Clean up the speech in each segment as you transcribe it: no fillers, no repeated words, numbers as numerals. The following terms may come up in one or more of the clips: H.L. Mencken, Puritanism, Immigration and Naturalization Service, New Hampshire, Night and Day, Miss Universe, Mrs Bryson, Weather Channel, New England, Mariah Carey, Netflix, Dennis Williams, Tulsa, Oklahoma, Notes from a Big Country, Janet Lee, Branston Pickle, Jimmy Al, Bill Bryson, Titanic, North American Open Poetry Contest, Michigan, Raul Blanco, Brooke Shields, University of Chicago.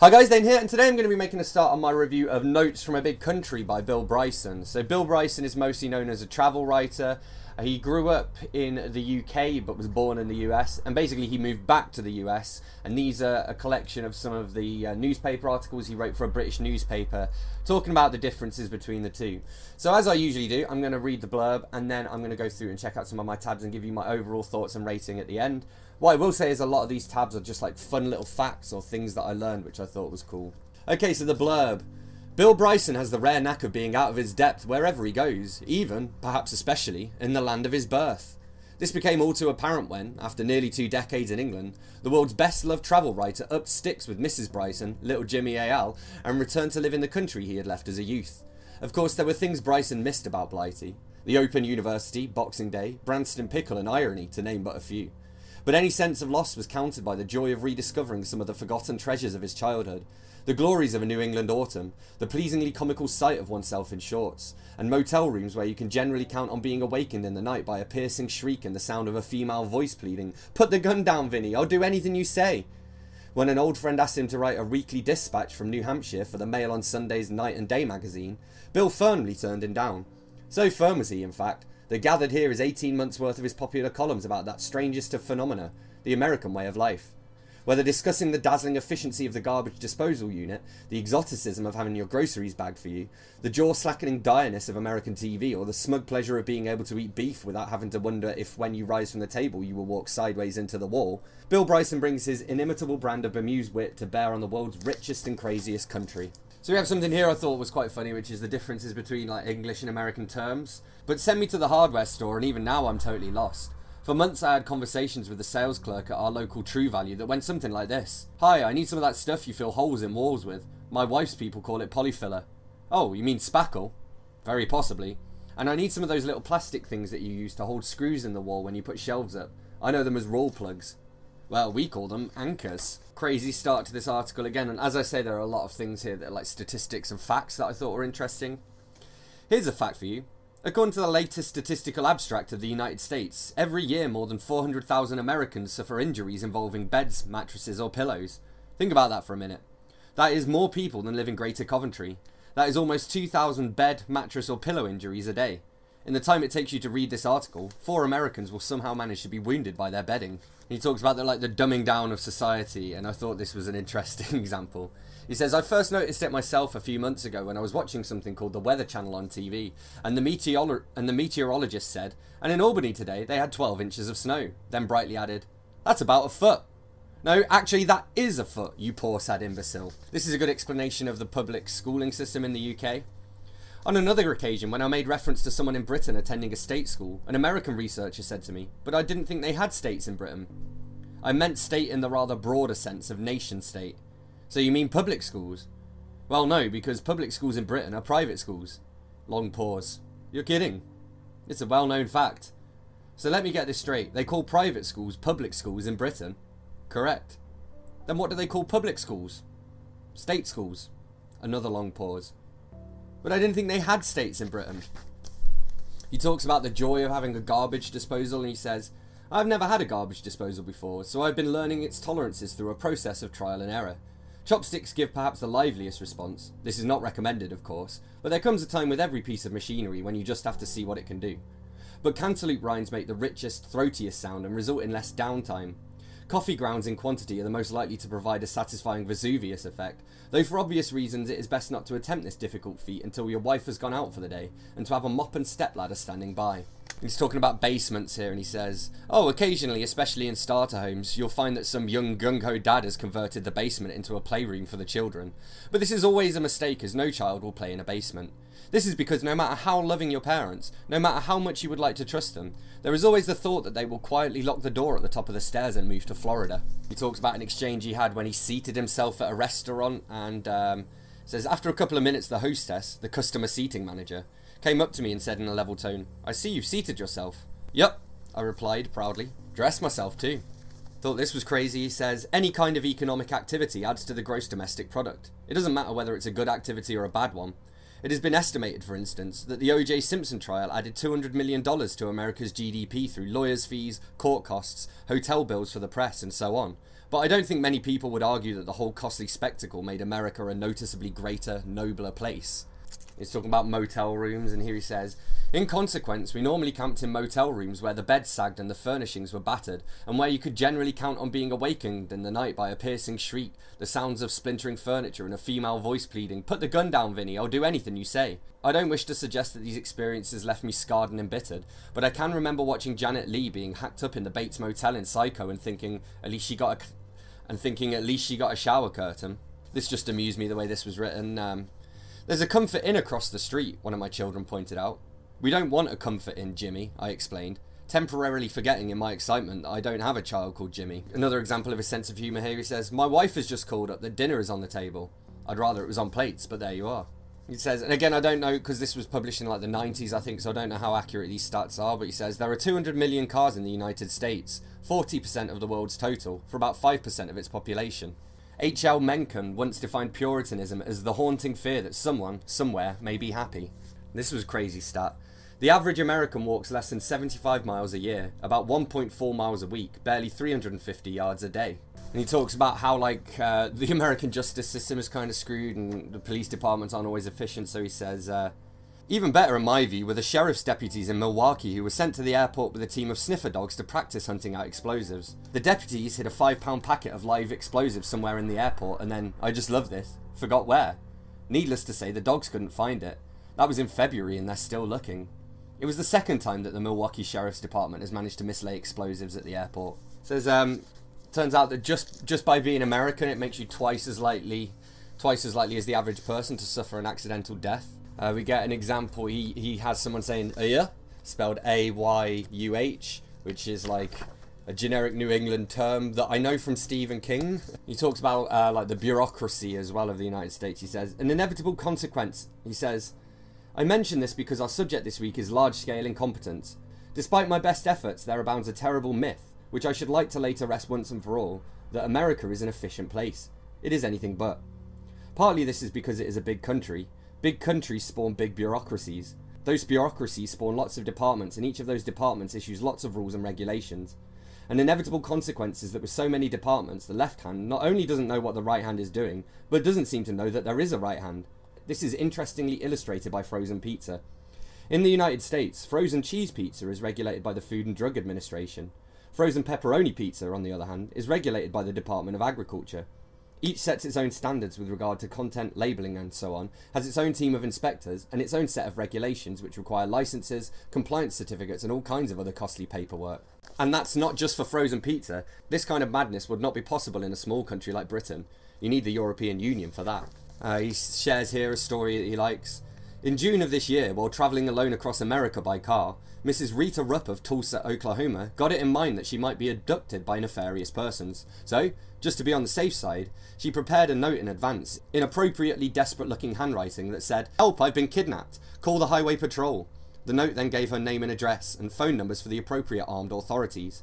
Hi guys, Dane here, and today I'm going to be making a start on my review of Notes from a Big Country by Bill Bryson. So Bill Bryson is mostly known as a travel writer. He grew up in the UK but was born in the US, and basically he moved back to the US, and these are a collection of some of the newspaper articles he wrote for a British newspaper talking about the differences between the two. So as I usually do, I'm going to read the blurb and then I'm going to go through and check out some of my tabs and give you my overall thoughts and rating at the end. What I will say is a lot of these tabs are just like fun little facts or things that I learned, which I thought was cool. Okay, so the blurb. Bill Bryson has the rare knack of being out of his depth wherever he goes, even, perhaps especially, in the land of his birth. This became all too apparent when, after nearly 2 decades in England, the world's best-loved travel writer upped sticks with Mrs Bryson, little Jimmy Al, and returned to live in the country he had left as a youth. Of course, there were things Bryson missed about Blighty. The Open University, Boxing Day, Branston Pickle and irony, to name but a few. But any sense of loss was countered by the joy of rediscovering some of the forgotten treasures of his childhood, the glories of a New England autumn, the pleasingly comical sight of oneself in shorts, and motel rooms where you can generally count on being awakened in the night by a piercing shriek and the sound of a female voice pleading, "Put the gun down, Vinny, I'll do anything you say." When an old friend asked him to write a weekly dispatch from New Hampshire for the Mail on Sunday's Night and Day magazine, Bill firmly turned him down. So firm was he, in fact, that gathered here is 18 months worth of his popular columns about that strangest of phenomena, the American way of life. Whether discussing the dazzling efficiency of the garbage disposal unit, the exoticism of having your groceries bagged for you, the jaw-slackening direness of American TV, or the smug pleasure of being able to eat beef without having to wonder if when you rise from the table you will walk sideways into the wall, Bill Bryson brings his inimitable brand of bemused wit to bear on the world's richest and craziest country. So we have something here I thought was quite funny, which is the differences between like English and American terms. But send me to the hardware store and even now I'm totally lost. For months I had conversations with the sales clerk at our local True Value that went something like this. "Hi, I need some of that stuff you fill holes in walls with. My wife's people call it polyfiller." "Oh, you mean spackle?" "Very possibly." "And I need some of those little plastic things that you use to hold screws in the wall when you put shelves up. I know them as roll plugs." Well, we call them anchors. Crazy start to this article again, and as I say, there are a lot of things here that are like statistics and facts that I thought were interesting. Here's a fact for you. According to the latest statistical abstract of the United States, every year more than 400,000 Americans suffer injuries involving beds, mattresses or pillows. Think about that for a minute. That is more people than live in Greater Coventry. That is almost 2,000 bed, mattress or pillow injuries a day. In the time it takes you to read this article, 4 Americans will somehow manage to be wounded by their bedding. He talks about the dumbing down of society, and I thought this was an interesting example. He says, "I first noticed it myself a few months ago when I was watching something called the Weather Channel on TV, and the meteorologist said, and in Albany today they had 12 inches of snow, then brightly added, that's about a foot. No, actually that is a foot, you poor sad imbecile." This is a good explanation of the public schooling system in the UK. On another occasion, when I made reference to someone in Britain attending a state school, an American researcher said to me, "But I didn't think they had states in Britain." I meant state in the rather broader sense of nation state. "So you mean public schools?" "Well, no, because public schools in Britain are private schools." Long pause. "You're kidding." "It's a well-known fact." "So let me get this straight. They call private schools public schools in Britain?" "Correct." "Then what do they call public schools?" "State schools." Another long pause. "But I didn't think they had states in Britain." He talks about the joy of having a garbage disposal, and he says, "I've never had a garbage disposal before, so I've been learning its tolerances through a process of trial and error. Chopsticks give perhaps the liveliest response. This is not recommended, of course, but there comes a time with every piece of machinery when you just have to see what it can do. But cantaloupe rinds make the richest, throatiest sound and result in less downtime. Coffee grounds in quantity are the most likely to provide a satisfying Vesuvius effect, though for obvious reasons it is best not to attempt this difficult feat until your wife has gone out for the day, and to have a mop and stepladder standing by." He's talking about basements here, and he says, "Oh, occasionally, especially in starter homes, you'll find that some young gung-ho dad has converted the basement into a playroom for the children. But this is always a mistake, as no child will play in a basement. This is because no matter how loving your parents, no matter how much you would like to trust them, there is always the thought that they will quietly lock the door at the top of the stairs and move to Florida." He talks about an exchange he had when he seated himself at a restaurant, and says, "After a couple of minutes, the hostess, the customer seating manager, came up to me and said in a level tone, 'I see you've seated yourself.' 'Yep,' I replied proudly. 'Dressed myself too.'" Thought this was crazy. He says, "Any kind of economic activity adds to the gross domestic product. It doesn't matter whether it's a good activity or a bad one. It has been estimated, for instance, that the O.J. Simpson trial added $200 million to America's GDP through lawyers' fees, court costs, hotel bills for the press, and so on. But I don't think many people would argue that the whole costly spectacle made America a noticeably greater, nobler place. He's talking about motel rooms, and here he says, in consequence, we normally camped in motel rooms where the beds sagged and the furnishings were battered, and where you could generally count on being awakened in the night by a piercing shriek, the sounds of splintering furniture, and a female voice pleading, "Put the gun down, Vinny, I'll do anything you say." I don't wish to suggest that these experiences left me scarred and embittered, but I can remember watching Janet Lee being hacked up in the Bates Motel in Psycho and thinking, at least she got a shower curtain. This just amused me the way this was written. There's a Comfort Inn across the street, one of my children pointed out. We don't want a Comfort Inn, Jimmy, I explained, temporarily forgetting in my excitement that I don't have a child called Jimmy. Another example of his sense of humour here, he says, my wife has just called up that dinner is on the table. I'd rather it was on plates, but there you are. He says, and again, I don't know, because this was published in like the 90s, I think, so I don't know how accurate these stats are, but he says, there are 200 million cars in the United States, 40% of the world's total, for about 5% of its population. H.L. Mencken once defined Puritanism as the haunting fear that someone, somewhere, may be happy. This was a crazy stat. The average American walks less than 75 miles a year, about 1.4 miles a week, barely 350 yards a day. And he talks about how, like, the American justice system is kind of screwed and the police departments aren't always efficient, so he says, even better in my view were the sheriff's deputies in Milwaukee who were sent to the airport with a team of sniffer dogs to practice hunting out explosives. The deputies hid a £5 packet of live explosives somewhere in the airport and then, I just love this, forgot where. Needless to say, the dogs couldn't find it. That was in February and they're still looking. It was the second time that the Milwaukee Sheriff's Department has managed to mislay explosives at the airport. It says, turns out that just by being American, it makes you twice as likely as the average person to suffer an accidental death. We get an example. He has someone saying "ayuh," spelled A-Y-U-H, which is like a generic New England term that I know from Stephen King. He talks about like the bureaucracy as well of the United States. He says, an inevitable consequence. He says, I mention this because our subject this week is large-scale incompetence. Despite my best efforts, there abounds a terrible myth, which I should like to lay to rest once and for all, that America is an efficient place. It is anything but. Partly this is because it is a big country. Big countries spawn big bureaucracies. Those bureaucracies spawn lots of departments, and each of those departments issues lots of rules and regulations. An inevitable consequence is that with so many departments, the left hand not only doesn't know what the right hand is doing, but doesn't seem to know that there is a right hand. This is interestingly illustrated by frozen pizza. In the United States, frozen cheese pizza is regulated by the Food and Drug Administration. Frozen pepperoni pizza, on the other hand, is regulated by the Department of Agriculture. Each sets its own standards with regard to content, labelling and so on, has its own team of inspectors and its own set of regulations which require licences, compliance certificates and all kinds of other costly paperwork. And that's not just for frozen pizza. This kind of madness would not be possible in a small country like Britain. You need the European Union for that. He shares here a story that he likes. In June of this year, while travelling alone across America by car, Mrs. Rita Rupp of Tulsa, Oklahoma, got it in mind that she might be abducted by nefarious persons. So, just to be on the safe side, she prepared a note in advance, in appropriately desperate-looking handwriting that said, "Help, I've been kidnapped. Call the highway patrol." The note then gave her name and address, and phone numbers for the appropriate armed authorities.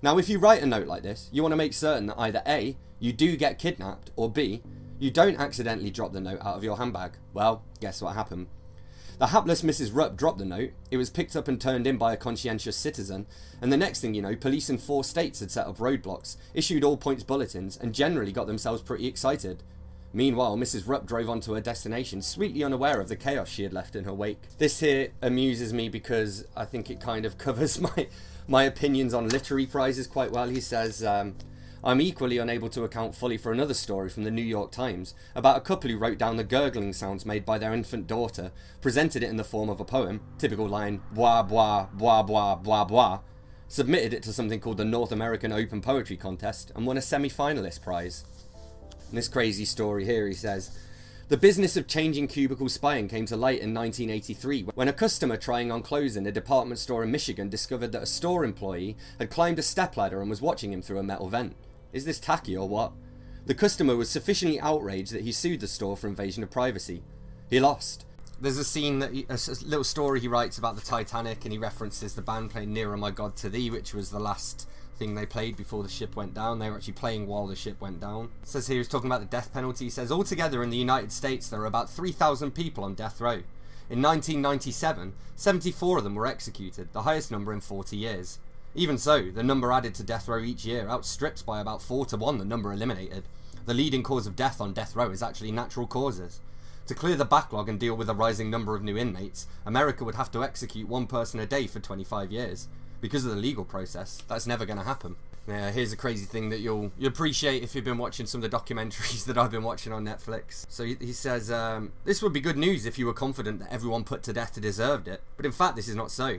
Now, if you write a note like this, you want to make certain that either A, you do get kidnapped, or B, you don't accidentally drop the note out of your handbag. Well, guess what happened? The hapless Mrs. Rupp dropped the note, it was picked up and turned in by a conscientious citizen, and the next thing you know, police in 4 states had set up roadblocks, issued all-points bulletins, and generally got themselves pretty excited. Meanwhile, Mrs. Rupp drove on to her destination, sweetly unaware of the chaos she had left in her wake. This here amuses me because I think it kind of covers my opinions on literary prizes quite well. He says, I'm equally unable to account fully for another story from the New York Times about a couple who wrote down the gurgling sounds made by their infant daughter, presented it in the form of a poem, typical line, bwa bwa bwa bwa bwa bwa, submitted it to something called the North American Open Poetry Contest and won a semi-finalist prize. And this crazy story here, he says, the business of changing cubicle spying came to light in 1983 when a customer trying on clothes in a department store in Michigan discovered that a store employee had climbed a stepladder and was watching him through a metal vent. Is this tacky or what? The customer was sufficiently outraged that he sued the store for invasion of privacy. He lost. There's a scene, a little story he writes about the Titanic, and he references the band playing Nearer My God to Thee, which was the last thing they played before the ship went down. They were actually playing while the ship went down. It says here he's talking about the death penalty. He says, altogether in the United States there are about 3,000 people on death row. In 1997, 74 of them were executed, the highest number in 40 years. Even so, the number added to death row each year outstrips by about 4 to 1 the number eliminated. The leading cause of death on death row is actually natural causes. To clear the backlog and deal with the rising number of new inmates, America would have to execute one person a day for 25 years. Because of the legal process, that's never going to happen. Yeah, here's a crazy thing that you'll appreciate if you've been watching some of the documentaries that I've been watching on Netflix. So he says, this would be good news if you were confident that everyone put to death deserved it, but in fact this is not so.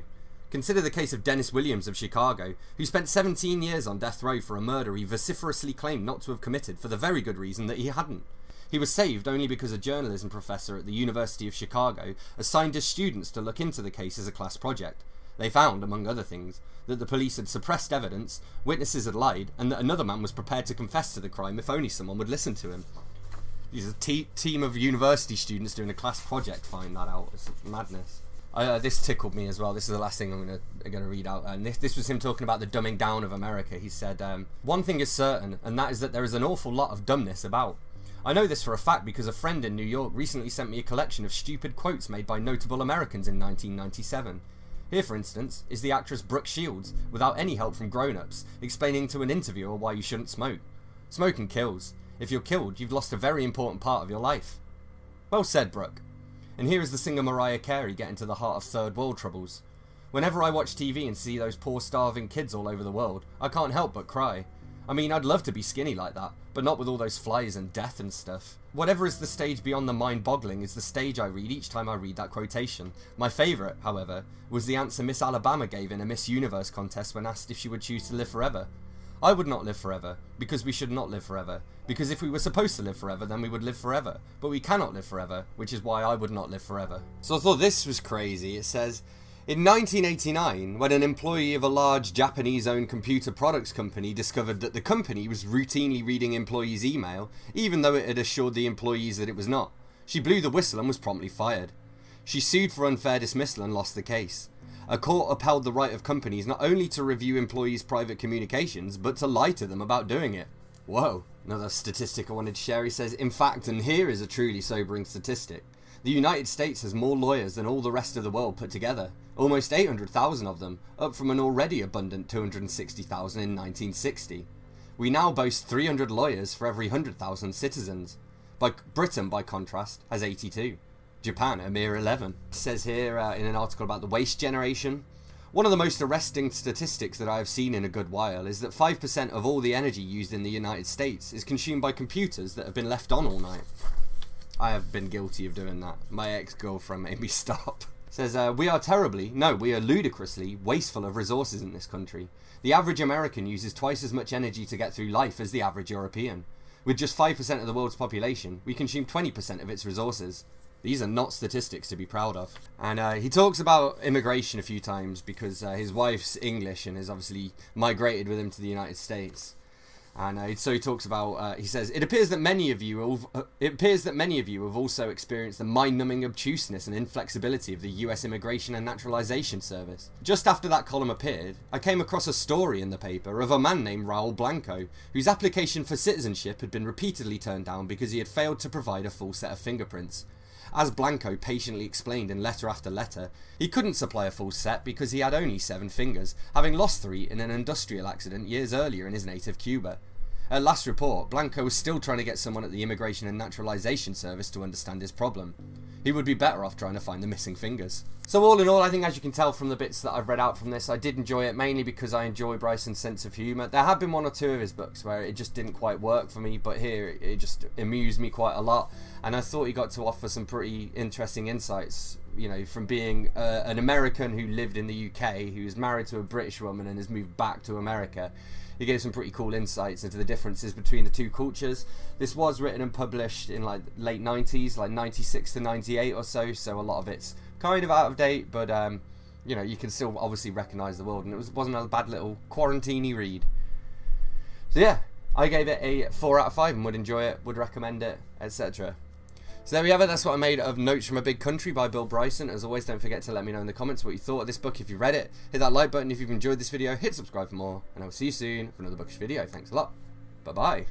Consider the case of Dennis Williams of Chicago, who spent 17 years on death row for a murder he vociferously claimed not to have committed for the very good reason that he hadn't. He was saved only because a journalism professor at the University of Chicago assigned his students to look into the case as a class project. They found, among other things, that the police had suppressed evidence, witnesses had lied, and that another man was prepared to confess to the crime if only someone would listen to him. These are a team of university students doing a class project find that out. It's madness. This tickled me as well. This is the last thing I'm gonna read out. And this was him talking about the dumbing down of America. He said, one thing is certain, and that is that there is an awful lot of dumbness about. I know this for a fact because a friend in New York recently sent me a collection of stupid quotes made by notable Americans in 1997. Here, for instance, is the actress Brooke Shields, without any help from grown-ups, explaining to an interviewer why you shouldn't smoke. Smoking kills. If you're killed, you've lost a very important part of your life. Well said, Brooke. And here is the singer Mariah Carey getting to the heart of third world troubles. Whenever I watch TV and see those poor starving kids all over the world, I can't help but cry. I mean, I'd love to be skinny like that, but not with all those flies and death and stuff. Whatever is the stage beyond the mind-boggling is the stage I read each time I read that quotation. My favourite, however, was the answer Miss Alabama gave in a Miss Universe contest when asked if she would choose to live forever. I would not live forever, because we should not live forever, because if we were supposed to live forever, then we would live forever, but we cannot live forever, which is why I would not live forever. So I thought this was crazy. It says, in 1989, when an employee of a large Japanese-owned computer products company discovered that the company was routinely reading employees' email, even though it had assured the employees that it was not, she blew the whistle and was promptly fired. She sued for unfair dismissal and lost the case. A court upheld the right of companies not only to review employees' private communications, but to lie to them about doing it. Whoa. Another statistic I wanted to share. He says, in fact, and here is a truly sobering statistic, the United States has more lawyers than all the rest of the world put together. Almost 800,000 of them, up from an already abundant 260,000 in 1960. We now boast 300 lawyers for every 100,000 citizens. Britain, by contrast, has 82. Japan, a mere 11. It says here in an article about the waste generation, one of the most arresting statistics that I have seen in a good while is that 5% of all the energy used in the United States is consumed by computers that have been left on all night. I have been guilty of doing that. My ex-girlfriend made me stop. It says, we are ludicrously wasteful of resources in this country. The average American uses twice as much energy to get through life as the average European. With just 5% of the world's population, we consume 20% of its resources. These are not statistics to be proud of. And he talks about immigration a few times because his wife's English and has obviously migrated with him to the United States. And so he talks about, he says, it appears that many of you have also experienced the mind-numbing obtuseness and inflexibility of the US Immigration and Naturalization Service. Just after that column appeared, I came across a story in the paper of a man named Raul Blanco, whose application for citizenship had been repeatedly turned down because he had failed to provide a full set of fingerprints. As Blanco patiently explained in letter after letter, he couldn't supply a full set because he had only 7 fingers, having lost 3 in an industrial accident years earlier in his native Cuba. At last report, Blanco was still trying to get someone at the Immigration and Naturalization Service to understand his problem. He would be better off trying to find the missing fingers. So all in all, I think as you can tell from the bits that I've read out from this, I did enjoy it, mainly because I enjoy Bryson's sense of humour. There have been one or two of his books where it just didn't quite work for me, but here it just amused me quite a lot, and I thought he got to offer some pretty interesting insights, you know, from being an American who lived in the UK, who was married to a British woman and has moved back to America. He gave some pretty cool insights into the differences between the two cultures. This was written and published in like late 90s, like 96 to 98 or so, so a lot of it's kind of out of date, but you know, you can still obviously recognise the world, and it wasn't a bad little quarantine-y read. So yeah, I gave it a 4 out of 5 and would enjoy it, would recommend it, etc. So there we have it. That's what I made of Notes from a Big Country by Bill Bryson. As always, don't forget to let me know in the comments what you thought of this book if you read it. Hit that like button if you've enjoyed this video. Hit subscribe for more. And I will see you soon for another bookish video. Thanks a lot. Bye-bye.